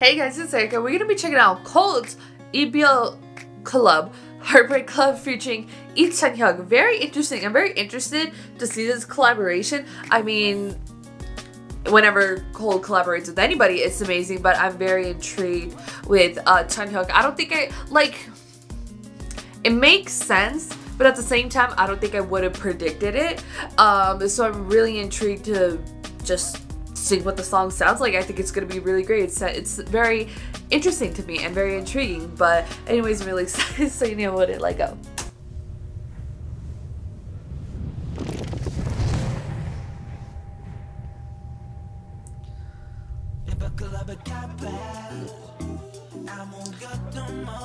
Hey guys, it's Erika. We're gonna be checking out Colde's EBL Club, Heartbreak Club featuring Lee Chanhyuk. Very interesting. I'm very interested to see this collaboration. I mean, whenever Colde collaborates with anybody, it's amazing, but I'm very intrigued with Chanhyuk. I don't think it makes sense, but at the same time, I don't think I would have predicted it. So I'm really intrigued to just seeing what the song sounds like. I think it's gonna be really great. It's very interesting to me and very intriguing, but anyways, I'm really excited, so you know what it let go.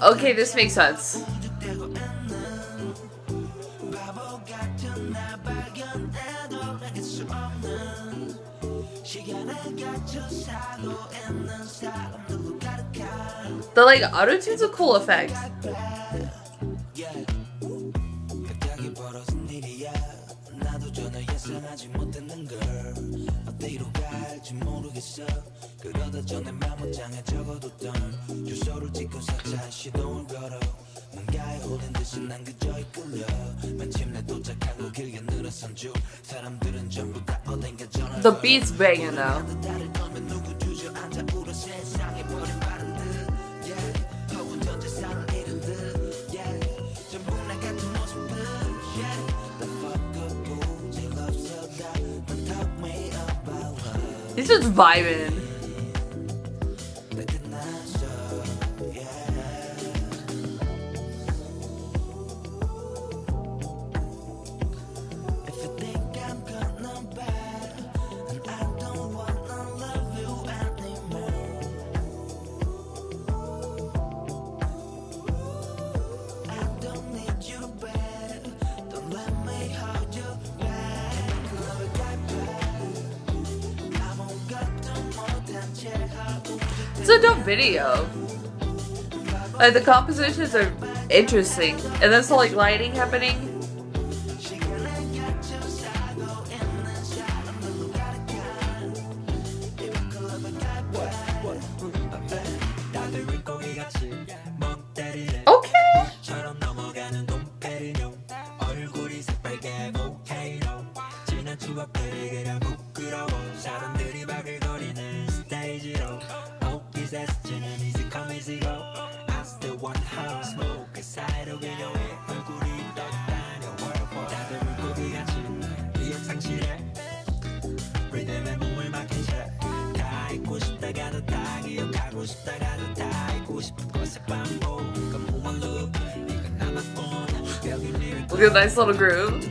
Okay, this makes sense. The like auto-tune's a cool effect. The beat's banging though. He's just vibing. It's a dope video. Like, the compositions are interesting, and there's like lighting happening. Okay. Look at a nice little groove.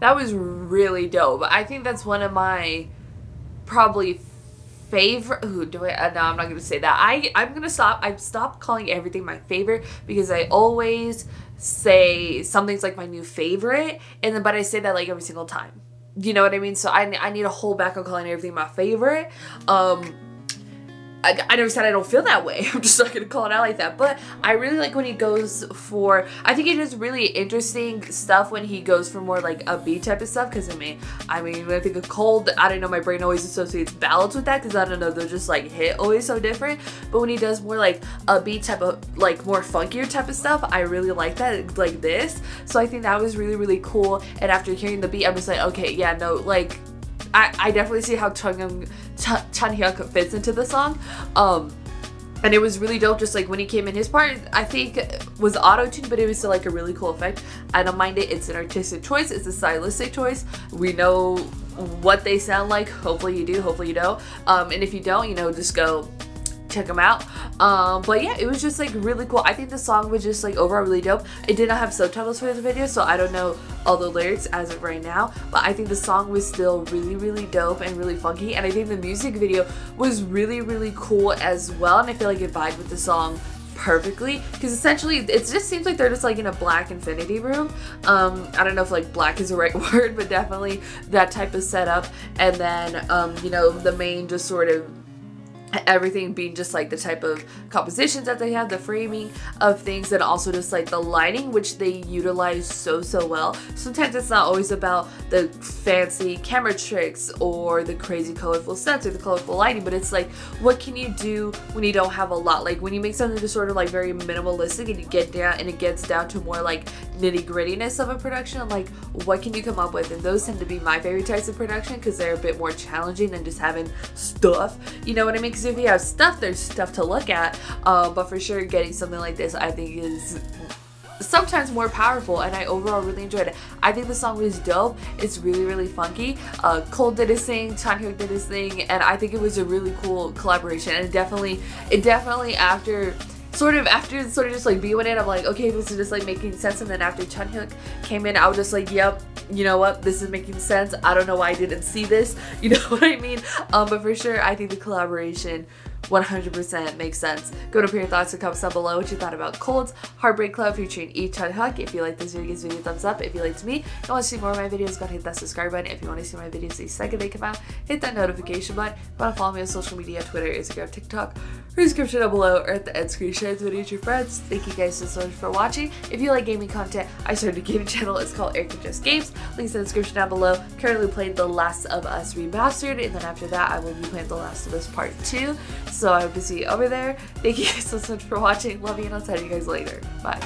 That was really dope. I think that's one of my probably favorite. Ooh, do I? No, I'm not gonna say that. I'm gonna stop. I've stopped calling everything my favorite because I always say something's like my new favorite, and then but I say that like every single time. You know what I mean? So I need to hold back on calling everything my favorite. I never said I don't feel that way. I'm just not gonna call it out like that. But I really like when he goes for, I think it is really interesting stuff when he goes for more like upbeat type of stuff. Because I mean, when I think of Colde, I don't know, my brain always associates ballads with that. Because I don't know, they're just like hit always so different. But when he does more like upbeat type of, like more funkier type of stuff, I really like that, like this. So I think that was really, really cool. And after hearing the beat, I'm just like, okay, yeah, no, like, I definitely see how Chanhyuk fits into the song. And it was really dope, just like when he came in, his part I think was auto-tuned, but it was still like a really cool effect. I don't mind it. It's an artistic choice, it's a stylistic choice. We know what they sound like. Hopefully you do, hopefully you know. And if you don't, you know, just go check them out. But yeah, it was just like really cool. I think the song was just like overall really dope. It did not have subtitles for the video, so I don't know all the lyrics as of right now, but I think the song was still really, really dope and really funky. And I think the music video was really, really cool as well, and I feel like it vibed with the song perfectly, because essentially it just seems like they're just like in a black infinity room. I don't know if like black is the right word, but definitely that type of setup. And then you know, the main just sort of everything being just like the type of compositions that they have, the framing of things, and also just like the lighting, which they utilize so well. Sometimes it's not always about the fancy camera tricks or the crazy colorful sets or the colorful lighting, but it's like, what can you do when you don't have a lot? Like when you make something just sort of like very minimalistic and you get down and it gets down to more like nitty-grittiness of a production, like what can you come up with? And those tend to be my favorite types of production, because they're a bit more challenging than just having stuff, you know what I mean? If you have stuff, there's stuff to look at, but for sure getting something like this I think is sometimes more powerful, and I overall really enjoyed it. I think the song was dope. It's really, really funky. Colde did his thing, Chanhyuk did his thing, and I think it was a really cool collaboration. And it definitely after just like B went in, I'm like, okay, this is just like making sense. And then after Chanhyuk came in, I was just like, yep, you know what, this is making sense. I don't know why I didn't see this, you know what I mean? But for sure, I think the collaboration 100% makes sense. Go to put your thoughts in the comments down below what you thought about Colde's Heartbreak Club featuring Lee Chanhyuk. If you like this video, give this video a thumbs up. If you liked me and want to see more of my videos, go ahead and hit that subscribe button. If you want to see my videos the second they come out, hit that notification button. If you want to follow me on social media, Twitter, Instagram, TikTok, or description down below, or at the end screen, share this video with your friends. Thank you guys so much for watching. If you like gaming content, I started a gaming channel. It's called Erika Just Games. Links in the description down below. Currently playing The Last of Us Remastered, and then after that, I will be playing The Last of Us Part 2. So I hope to see you over there. Thank you guys so much for watching. Love you, and I'll tell you guys later. Bye.